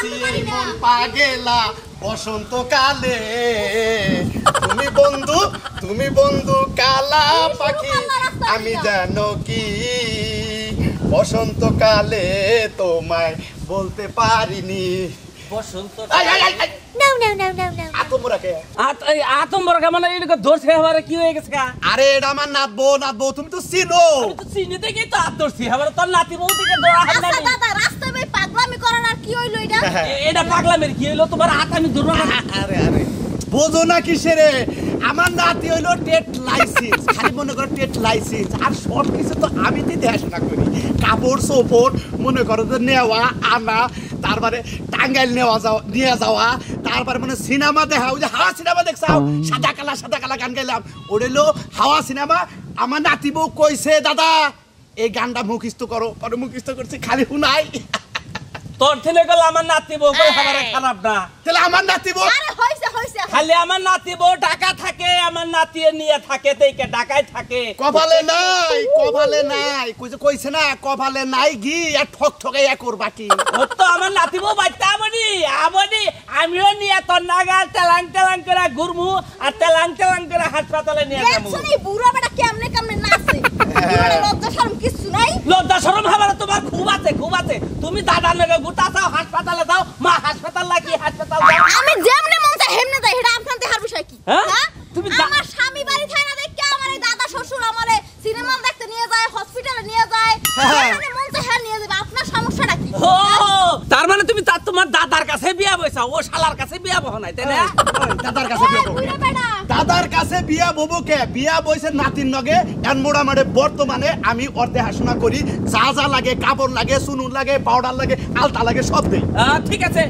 Cinema দেখা হাওয়া cinema দেখছাও সাদা কালা গান গাইলাম ওড়েলো হাওয়া সিনেমা আমার নাতি বউ কইছে দাদা এই গানটা মুখস্থ করো পরে মুখস্থ করছি খালি শুনাই তোর ঠেলে গেল আমার নাতি বউ কই খাবারে খারাপ না তাহলে আমার নাতি বউ আরে হইছে হইছে খালি আমার নাতি বউ ঢাকা থাকে আমার নাতি নিয়ে থাকে তেইকে ঢাকায় থাকে কপালে নাই কইছে না কপালে নাই গি আর ঠক ঠকাইয়া করবা কি ও তো আমার নাতি বউ বাইতা আমনি আমিও নিয়ে তোর নাগাল তেলাং তেলাং করে ঘুরমু আর তেলাং তেলাং করে হাসপাতালে নিয়ে যামু শুনি বুড়া বেটা কেমনে কেমনে নাচে লজ্জা শরম কিছু নাই লজ্জা শরম হামারে তোমার খুব আছে তুমি দাদা নেগে গুটা দাও হাসপাতালে দাও মা হাসপাতাল লাগি হাসপাতাল দাও আমি যেমনে মন চাই হেমনে যাই এটা আপনার দেখার বিষয় কি হ্যাঁ তুমি আমার স্বামী বাড়ি থানা দেখে আমারে দাদা শ্বশুর আমারে সিনেমা দেখতে নিয়ে যায় হসপিটালে নিয়ে যায় মানে মন চাই হ্যাঁ নিয়ে যাবে আপনার সমস্যাটা কি ও তার মানে তুমি তার তোমার দাদার কাছে বিয়া বইছা ও শালার কাছে বিয়া বহ নাই তাই না দাদার কাছে বিয়া বই দাদার কাছে বিয়া ববো কে বিয়া বইছে নাতির নগে এন মোড়া মাঠে বর্তমানে আমি অর্ধে হাসনা করি যা যা লাগে কাপড় লাগে সুনুন লাগে পাউডার লাগে আলতা লাগে সব দেই ঠিক আছে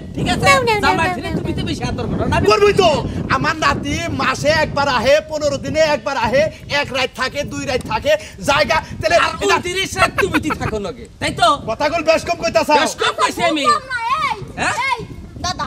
জামাই ছিলে তুমি তো বেশি আদর করো না করবই তো আমার নাতি মাসে একবার আহে 15 দিনে একবার আহে এক রাত থাকে দুই রাত থাকে জায়গা তাহলে 30 রাত তুমি তি থাকো লগে তাই তো কথা কল বেশ কম কইতাছ বেশ কম কইছি আমি এই দাদা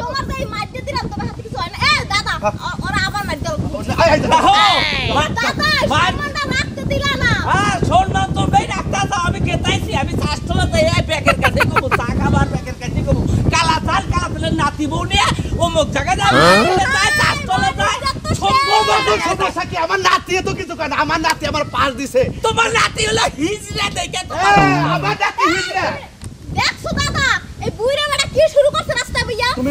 তোমার তাই মারতে দিলাম তোমার হাতে কিছু হয় না এ দাদা ওরা আবার মারতে গেল দাদা সম্মানটা রাখতে দিলা না হ্যাঁ সম্মান তো বেই রাখতা দাও আমি কেতাইছি আমি শাস্ত্রলা তাই এই ব্যাগের কাছে গো টাকাবার ব্যাগের কাছে গো কালা চাল কালা বলে নাতি বউনি ও মুখ জায়গা দাও তাই শাস্ত্রলা তাই সম্মান সমস্যা কি আমার নাতি তো কিছু কয় না আমার নাতি আমার পাশ দিছে তোমার নাতি হলো হিজরা দেখে তোমার আমার নাতি হিজরা দেখছো দাদা এই বুইরা বড় কি শুরু করছ রাস্তা ভাইয়া তুমি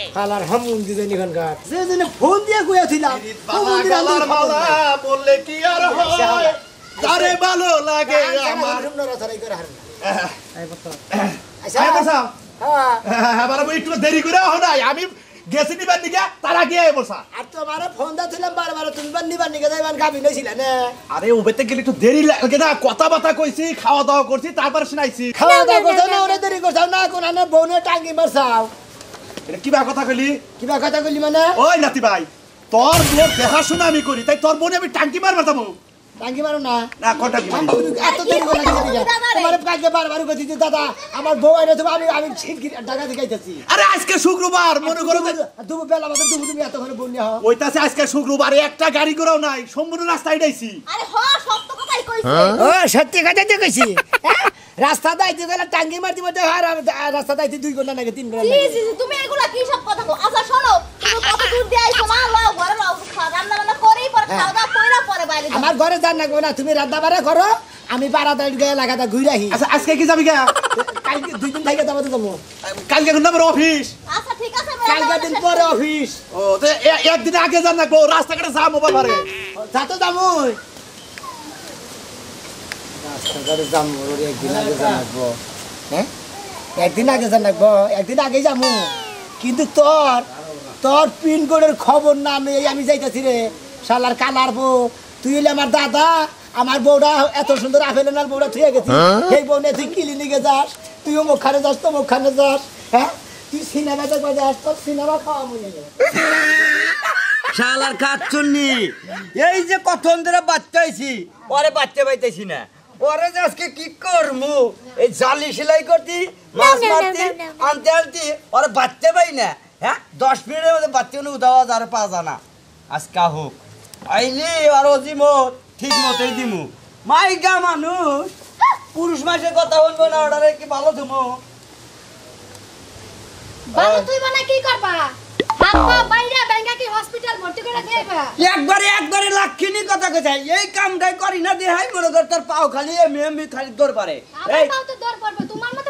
কালার হামুন দিজনি খানকার যে জেনে ফোন দিয়ে কইয়াছিলাম কালার মালা বললে কি আর হয় তারে ভালো লাগে আমার সুন্দর ছড়াই করে হারনা আই বস আচ্ছা আই বস হ্যাঁ আবার আমি একটু দেরি করে হই না আমি গেছি নিবার নিগা তার আগে আই বস আর তোমারে ফোন দিছিলাম বারবার তুমি বান নিবার নিগা যাইবান গাবি নাইছিলা না আরে ওবেতে গেলে একটু দেরি লাগে না কথা বাতা কইছি খাওয়া দাওয়া করছি তারপর শুনাইছি খাওয়া দাওয়া করছ না ওরে দেরি করছাও না কোন না বউনে টাঙ্গি মারছাও কিবা কথা কইলি মানে ওই নাতি ভাই তোর বোন দেখা শুনা আমি করি তাই তোর বোন আমি টাঙ্কি মারবা যাবো টাঙ্কি মারো না না কটা কি মারো এত দেরি করে তোমারে কাজে বারবার কইছি দাদা আমার বউ আইরে তুমি আমি ছিটকিটা ঢাকা দেখাইতাছি আরে আজকে শুক্রবার মনে করো দুপুর বেলা মত দুপুর তুমি এত করে বন্যা হও ওইতাছে আজকে শুক্রবার একটা গাড়ি করাও নাই সম্পূর্ণ রাস্তা আইডাইছি আরে হ সব তো কথাই কইছি ও সত্যি কথা তো কইছি হ্যাঁ রাস্তা দাইতে গেলে টাঙ্গি মারতে মধ্যে আর রাস্তা দাইতে 2 ঘন্টা লাগে 3 ঘন্টা লাগে জি জি তুমি এগুলা কি সব কথা কও আচ্ছা শোনো তুমি কত দূর দি আইছো মা লও ঘরে লও খাওয়া রান্না বান্না করেই পরে খাওয়া দাও কইরা পরে বাইরে আমার ঘরে যান না গো না তুমি রান্না বাড়া করো আমি পাড়া দাইতে গিয়ে লাগাতা ঘুরাহি আচ্ছা আজকে কি যাবি কালকে 2 দিন থেকে যাবো তো যাবো কালকে কোন নম্বর অফিস আচ্ছা ঠিক আছে কালকে দিন পরে অফিস ও তো একদিন আগে যান না গো রাস্তা কাটে যাবো বাবা রে ও ساتو زموي ساتو زموي একদিন আগে জানাবো হ্যাঁ একদিন আগে জামু কিন্তু তোর পিন কোডের খবর না আমি যাইতাছি রে শালার কালারবো তুই হইলে আমার দাদা আমার বউডা এত সুন্দর আফেলেনাল বউডা থিয়ে গেছে এই বউনে তুই ক্লিনিকে যাস তুইও মুখখানে যাস তো মুখখানে যাস হ্যাঁ তুই সিনেমা দেখবা যাস তো সিনেমা খাওয়া মনে শালার কাচ্চুনি এই যে কতক্ষণ ধরে বাচ্চা হইছি ওরে বাচ্চা পাইতেছি না ওরে আজকে কি করমু এই জালি সেলাই করতি মাছ মারতি আনতে আনতি ওরে বাচ্চা পাই না হ্যাঁ 10 মিনিটের মধ্যে বাচ্চা নো উদাওয়া যারে পা জানা আজকা হোক আইলি আর ওজিমো ঠিক মতই দিমু মাইগা মানুষ পুরুষ মাসে কথা বলবো না ওরে কি ভালো দিমু ভালো তুই মানে কি করবা আপা বাইরে ব্যাংকা কি হসপিটাল ভর্তি করে দেবা একবারে লাক্ষিনী কথা কইছাই এই কামটাই করি না দেহাই মনে কর তোর পাও খালি এমএমবি খালি দর পারে এই পাও তো দর পারবে তোমার মতো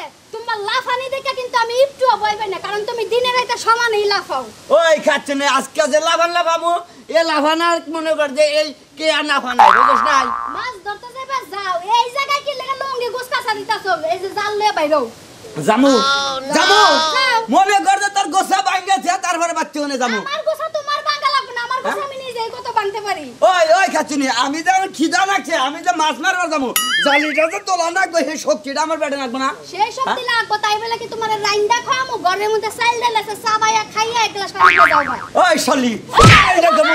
তোমার লাফানি দেখা কিন্তু আমি একটু ভয়বে না কারণ তুমি দিনের রাতে সমানই লাফাও ওই খাচ্ছনি আজকে যে লাফান লাফামু এ লাফানার মনে কর যে এই কে আর লাফানাই বুঝছ না মাছ ধরতে যাইবা যাও এই জায়গায় কি লাগা লঙ্গি গোসকা ছাড়িতাছো এই যে জাল লয়ে বাইরও জামু জামু মনে কর যে তোর গোসা ভাঙেছে তারপরে বাচ্চাগুনে জামু আমার গোসা তোমার ভাঙা লাগবে না আমার গোসা আমি নিজেই কত ভাঙতে পারি ওই খাচ্ছনি আমি যখন খিদা লাগছে আমি যে মাছ মারবার জামু জালিটা তো তোলা লাগবে সেই শক্তিটা আমার পেটে লাগবে না সেই শক্তি লাগবে তাই বলে কি তোমার রাইন্দা খাওয়ামু ঘরের মধ্যে চাল ডাল আছে সাবায়া খাইয়া এক গ্লাস পানি দাও ভাই ওই শালি এইটা জামু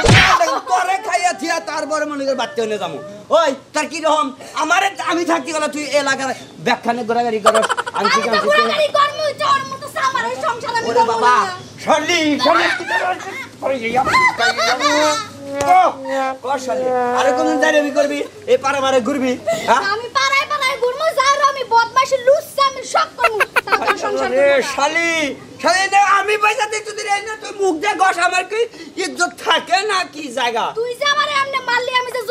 করে খাইয়া থিয়া তারপরে মনে কর বাচ্চাগুনে জামু ওই তার কি রকম আমারে আমি থাকি গলা তুই এলাকার ব্যাখ্যানে গোরাগারি করস আনছি কাছে গোরাগারি করমু তোর মতো সামার ওই সংসার আমি করব বাবা শালি শালি কি করছ আরে ইয়া তো কৌশল আরে কোন দাঁড়াবি করবি এই পারে মারে ঘুরবি আমি পাড়ায় ঘুরমু যার আমি বদমাশি লুচ্চা আমি সব করমু তার সংসার এ শালি শালি আমি পয়সা দিতে তুই রে না তুই মুখ দে গস আমার কি इज्जत থাকে না কি জায়গা তুই যা আমারে আমনে মারলি আমি যে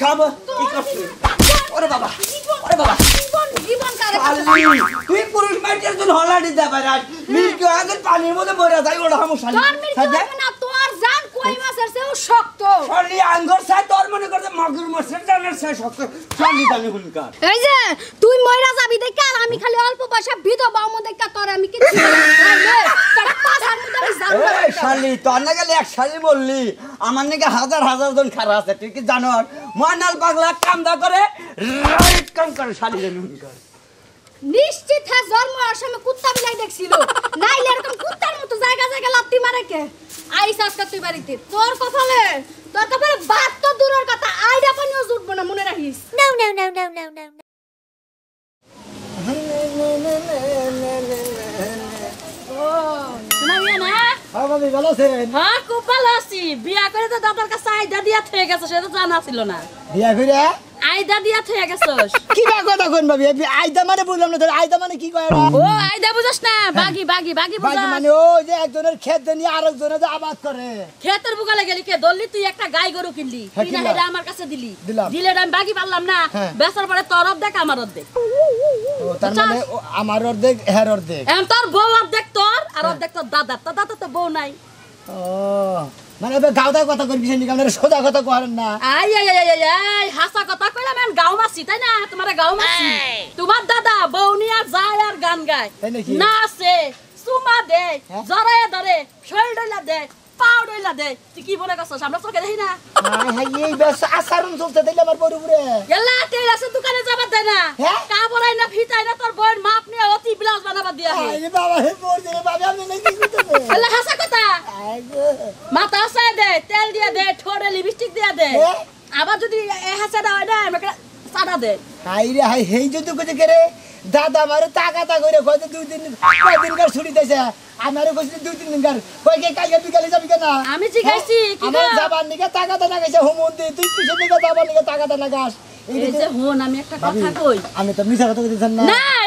খাবা কি করছিস ওরে বাবা জীবন কারে তুই পুরুষ মাইটের জন্য হলাড়ি দে ভাই রাত মিলকে আগে পানির মধ্যে মরে যায় ওড়া হামু শালি না তোর জান কই মাছের চেয়েও শক্ত শালি আঙ্গুর চাই তোর মনে করতে মাগুর মাছের জানের চেয়ে শক্ত শালি জানি হুলকার এই যে তুই মইরা যাবি দেখ আর আমি খালি অল্প পয়সা ভিদো বাউ মধ্যে কা তোর আমি কিছু না তোর পাছার মধ্যে আমি জান এই শালি তোর না গেলে এক শালি বললি আমার নাকি হাজার জন খারা আছে তুই কি জানো মনাল পাগলা কামদা করে রাইট কাম করে শালি জানি হুলকার নিশ্চিত হে জন্ম আসামে কুত্তা বিলাই দেখছিল নাইলে এরকম কুত্তার মতো জায়গা লাত্তি মারে কে আইস আজকে তুই বাড়িতে তোর কপালে বাত তো দূরের কথা আইডা পানিও জুটবো না মনে রাখিস নাও আমি ভালো ছিলাম হ্যাঁ খুব ভালো আছি বিয়া করে তো দাদার কাছে আইডা দিয়া থয়ে গেছস এটা জানা ছিল না বিয়া কইরা আইডা দিয়া থয়ে গেছস কি কথা কোন ভাবি আইডা মানে বুঝলাম না তোর আইডা মানে কি কয় ও আইডা বুঝছ না বাগি বুঝা মানে ও যে একজনের ক্ষেত নিয়ে আরেকজনের যে আবাদ করে ক্ষেতের বুকালে গেলি কে দললি তুই একটা গাই গরু কিনলি কিনা এটা আমার কাছে দিলে আমি বাগি পারলাম না বেচার পরে তরব দেখ আমার অর্ধেক ও তার মানে আমার অর্ধেক এর অর্ধেক এখন তোর বউ অর্ধেক তোর আর অর্ধেক তোর দাদা তো বউ নাই ও মানে এবার গাওদা কথা কইবি না আমরা সোজা কথা কইরেন না আই হাসা কথা কইলাম আমি গাও মাছি তাই না তোমার গাও মাছি তোমার দাদা বউ নিয়া যায় আর গান গায় না আছে সুমা দে জরায়ে ধরে শৈলডলা দে পাউডলা দে তুই কি বলে গছস আমরা চোখে দেখি না হ্যাঁ এই বেশ আসারুন চলতে দিলে আমার বড় উপরে গেলা তেল আছে দোকানে যাবার দে না কা বলাই না ফিতাই না তোর বউর মাপ নিয়ে অতি বিলাস বানাবা দিয়া হে বাবা হে বড় দিলে বাবা আমি নাই কিছু তো গেলা হাসা কথা ما تاسد تل ديا ده ثورة ليبستيك ديا ده. أبا جودي هسدا وده مكلا سادا ده. هاي هاي هاي جودي كذا كره دادا مارو تاكا تاكوري خودي دو دين كذا دين كار سوري تيسه. أمارو كذا دو دين كار. كذا كذا كذا كذا بيكنا. أمي جيكاسي. أمار زبان نيكا تاكا تانا كيسه همون ده. تيجي كذا نيكا زبان نيكا تاكا تانا كاش. إيه هون أمي كذا كذا كوي. أمي تمني ساكتو كذا سنا. نا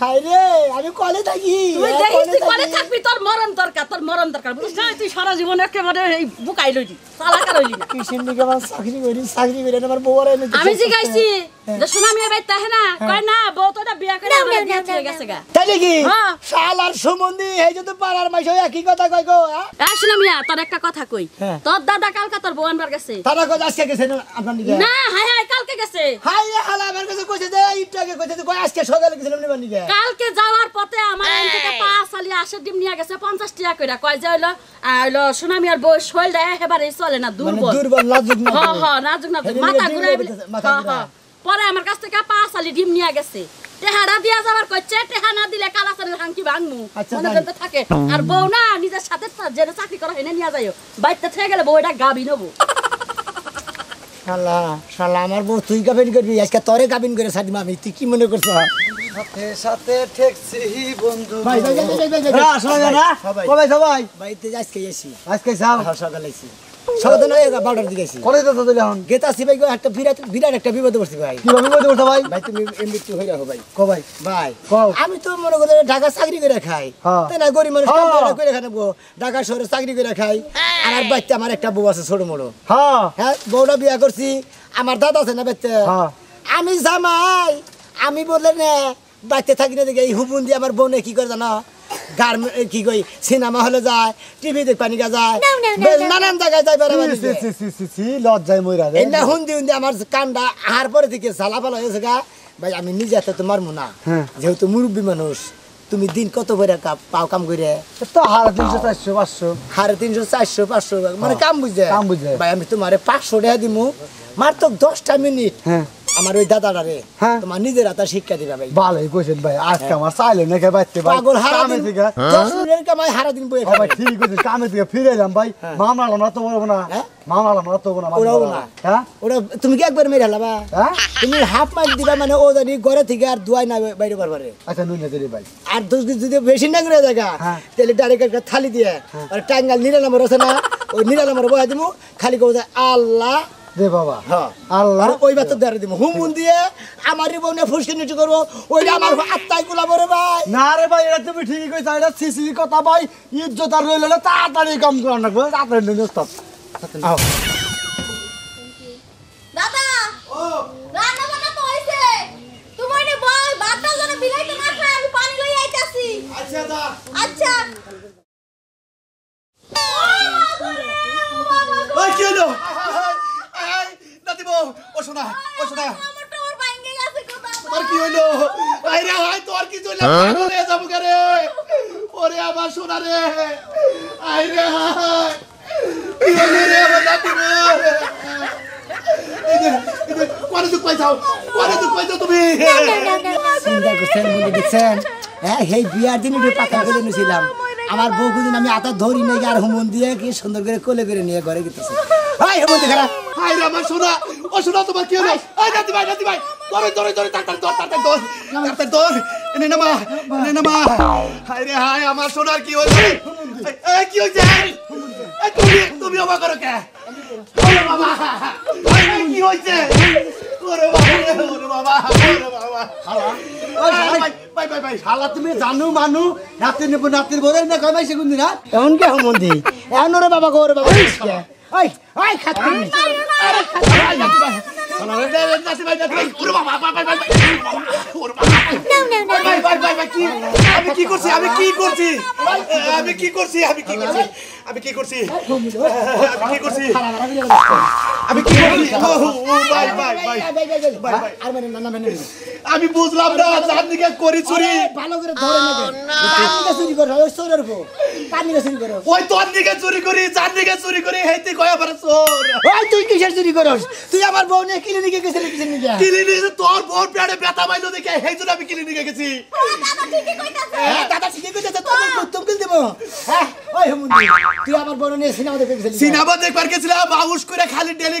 হাই রে আমি কলে থাকি তুই দেখিস কলে থাকবি তোর মরণ দরকার বুঝছ না তুই সারা জীবন একেবারে এই বুকাই লইলি সালা কা লইলি না কি সিন্ডিকে আমার চাকরি করি আমার বউ আর আমি জিগাইছি যে শোনা মিয়া ভাই তাহে না কয় না বউ তোটা বিয়া করে আমার বিয়া হয়ে গেছে গা তাইলে কি শালার সুমন্দি এই যে তো পাড়ার মাইস ওই একই কথা কই গো এই শোনা মিয়া তোর একটা কথা কই তোর দাদা কালকে তোর বউ আনবার গেছে তারা কই আজকে গেছে আপনার নিগে না হাই হাই কালকে গেছে হাই রে শালা আমার কাছে কইছে যে ইটটাকে কইছে যে কই আজকে সকালে গেছিলাম নিবার নিগে কালকে যাওয়ার পথে আমার থেকে পাঁচ আলি আশা ডিম নিয়ে গেছে 50 টাকা কইরা কয় যে হলো হলো সোনা মিয়ার বউ শৈল দেয় এবারে চলে না দুর্বল দুর্বল লাজুক না হ্যাঁ হ্যাঁ লাজুক না মাথা ঘুরে পরে আমার কাছ থেকে পাঁচ আলি ডিম নিয়ে গেছে টেহারা দিয়া যাবার কইছে টেহা না দিলে কালাসারের হাঙ্কি ভাঙমু মনে করতে থাকে আর বউ না নিজের সাথে যেন চাকরি করে এনে নিয়ে যাইও বাইতে থেকে গেলে বউ এটা গাবি নেব শালা শালা আমার বউ তুই গাবিন করবি আজকে তোরে গাবিন করে ছাড়ি আমি তুই কি মনে করছ সাথে সাথে ঠেকছি বন্ধু ভাই ভাই ভাই রা সবাই না সবাই সবাই বাইতে আজকে এসি আজকে যাও সকালে এসি সকালে না বাড়ার দিকে এসি কলেজ তো চলে এখন গেতাছি ভাই একটা বিরাট একটা বিপদ করছি ভাই কি বিপদ করছ ভাই ভাই তুমি এমবি টু হইরা হো ভাই কো ভাই ভাই কও আমি তো মনে করে ঢাকা চাকরি করে খাই তাই না গরিব মানুষ কাম করে খানে ঢাকা শহরে চাকরি করে খাই আর আর বাইতে আমার একটা বউ আছে ছোট মোড়ো হ্যাঁ হ্যাঁ বউটা বিয়া করছি আমার দাদা আছে না বাইতে হ্যাঁ আমি জামাই আমি বলে না বাইতে থাকি না দেখে এই হুবুন দিয়ে আমার বউ কি করে জানো গার্মেন্ট কি কই সিনেমা হলে যায় টিভিতে পানিকা যায় নানান জায়গায় যায় বারবার লজ্জায় মইরা যায় এলা হুন্দি হুন্দি আমার কান্ডা আর পরে থেকে ঝালাপালা হয়েছে গা ভাই আমি নিজে হাতে তো মারবো না যেহেতু মুরব্বী মানুষ তুমি দিন কত করে পাও কাম করে তো হারে 300 400 500 হারে 300 400 500 মানে কাম বুঝে ভাই আমি তোমারে 500 টাকা দিমু মাত্র 10টা মিনিট হ্যাঁ আমার ওই দাদারা রে তোমার নিজের হাতে শিক্ষা দিবা ভাই ভালোই কইছেন ভাই আজকে আমার চাইলে নাকি বাইতে ভাই পাগল হারামি থেকে 10 মিনিট কামাই হারা দিন বই ভাই ঠিক কইছেন কামে থেকে ফিরে এলাম ভাই মামলা না তো বলবো না হ্যাঁ ওরা তুমি কি একবার মেরে হলাবা তুমি হাফ মাইল দিবা মানে ও জানি ঘরে থেকে আর দুয়াই না বাইরে পারবারে আচ্ছা নুই না দিলি ভাই আর দোষ যদি বেশি না করে জায়গা তাহলে ডাইরেক্ট একটা থালি দিয়ে আর টাঙ্গাল নিরা নাম্বার আছে না ওই নিরা নাম্বার বয়া দিমু খালি কও যে আল্লাহ দে বাবা হ্যাঁ আল্লাহ ওই বাত ধরে দিমু হুমুন দিয়ে আমার জীবনে ফুসকিনিটি করব ওইটা আমার আত্মাই গোলাব রে ভাই না রে ভাই এটা তুমি ঠিকই কইছ এটা সিসি কথা ভাই ইজ্জত আর রইল না তাড়াতাড়ি কাম কর না তাড়াতাড়ি নিয়ে যাও আও দাদা ও রান্না বান্না তো হইছে তুমি নে বল বাতার জন্য বিলাইতে না খাই আমি পানি লই আইতাছি আচ্ছা দা আচ্ছা ওই কি হলো আমার বউ কোনদিন আমি আতা ধরি নাকি আর হুমন দিয়ে কি সুন্দর করে কোলে করে নিয়ে ঘরে গেতেছি আয় হুমন দেখা আয় রে আমার সোনা ও সোনা তোমার কি হলো আয় নাতি ভাই ধরে তার এনে নামা আয় রে হায় আমার সোনার কি হলো এই কি হইছে এই তুমি ওবা করো কে ওরে বাবা এই কি হইছে ওরে বাবা ভাই শালা তুমি জানো মানু নাতির বলে না কয় ভাই সেগুন দিন এমন কে মন্দি এমন ওরে বাবা গো ওরে বাবা আই খাতি আরে খাতি ভাই নাতি ভাই ওরে বাবা বাই কি আমি কি করছি আমি কি করছি আমি কি করছি আমি কি করছি আমি কি করছি আমি কি করছি আমি কি করছি ও ভাই ভাই ভাই ভাই ভাই আর মানে না মানে আমি বুঝলাম না জানদিকে করি চুরি ভালো করে ধরে না কানে চুরি করো ওই চোরের গো কানে চুরি করো ওই তোর দিকে চুরি করি জানদিকে চুরি করি হেইতে কয় আবার চোর ওই তুই কিসের চুরি করস তুই আমার বউ নিয়ে ক্লিনিকে গেছিলি কিসের নিয়ে ক্লিনিকে তোর বউ পেটে ব্যথা পাইলো দেখে হেইজন্য আমি ক্লিনিকে গেছি দাদা ঠিকই কইতাছে হ্যাঁ দাদা ঠিকই কইতাছে তোর প্রথম কিল দেব হ্যাঁ ওই হুমুন্দি তুই আমার বউ নিয়ে সিনেমা দেখতে গেছিলি সিনেমা দেখবার গেছিলাম বাউশ করে খালি ডেলি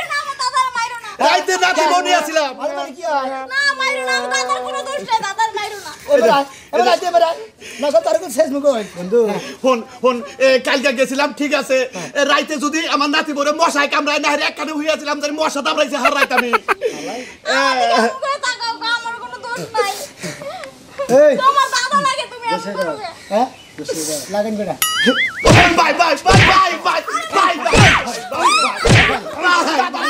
না আমার দাদা মাইরো না রাতে নাতি বউ নিয়ে ছিলাম আরে মানে কি হয় না মাইরো না দাদার কোনো দোষ নাই দাদার মাইরো না ওরে রাতে বড় না তোর কোন শেষ মুখ হয় বন্ধু ফোন ফোন কালকে গেছিলাম ঠিক আছে রাতে যদি আমার নাতি বউরে মশায় কামড়ায় না রে একখানে হইয়াছিলাম যে মশা দামড়াইছে হার রাত আমি আমার কোনো দোষ নাই এই তোমার দাদা লাগে তুমি এমন করবে হ্যাঁ লাগেন বেটা bye bye bye bye bye bye by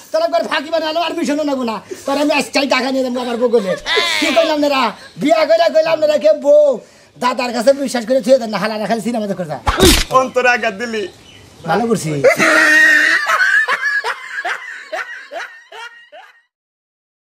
তোরা একবার ফাঁকি বানালো আর মিশনও না গুনা তোর আমি আজকে টাকা নিয়ে দেব আমার বগলে কি কইলাম নেরা বিয়া কইরা কইলাম নেরা কে বউ দাদার কাছে বিশ্বাস করে থুই দেন না হালা রাখাল সিনেমা দেখতে যা অন্তরাগা দিলি ভালো করছিস